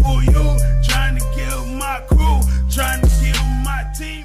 Who you trying to kill my crew? Trying to kill my team?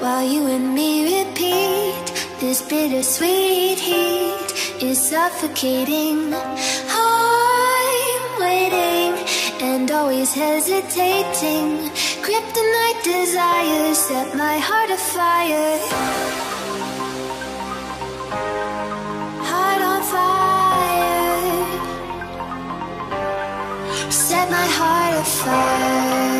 While you and me repeat, this bittersweet heat is suffocating. I'm waiting and always hesitating. Kryptonite desires set my heart afire. Heart on fire. Set my heart afire.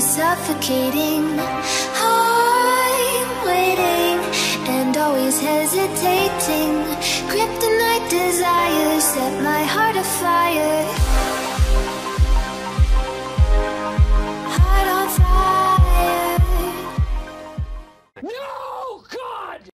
me suffocating. I'm waiting and always hesitating. Kryptonite desires set my heart afire.